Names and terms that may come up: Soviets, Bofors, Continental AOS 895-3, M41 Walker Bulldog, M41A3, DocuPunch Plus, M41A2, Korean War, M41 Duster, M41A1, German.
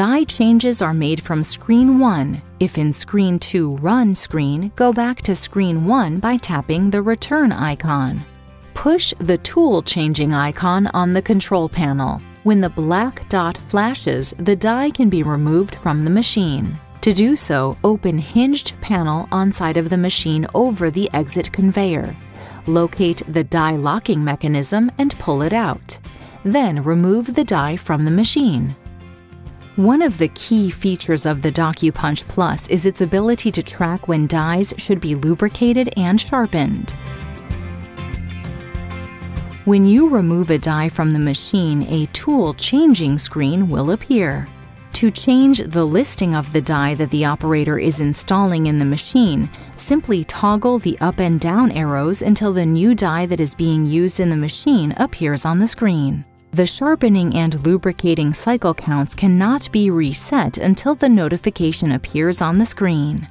Die changes are made from screen 1. If in screen 2 run screen, go back to screen 1 by tapping the return icon. Push the tool changing icon on the control panel. When the black dot flashes, the die can be removed from the machine. To do so, open hinged panel on side of the machine over the exit conveyor. Locate the die locking mechanism and pull it out. Then remove the die from the machine. One of the key features of the DocuPunch Plus is its ability to track when dies should be lubricated and sharpened. When you remove a die from the machine, a tool changing screen will appear. To change the listing of the die that the operator is installing in the machine, simply toggle the up and down arrows until the new die that is being used in the machine appears on the screen. The sharpening and lubricating cycle counts cannot be reset until the notification appears on the screen.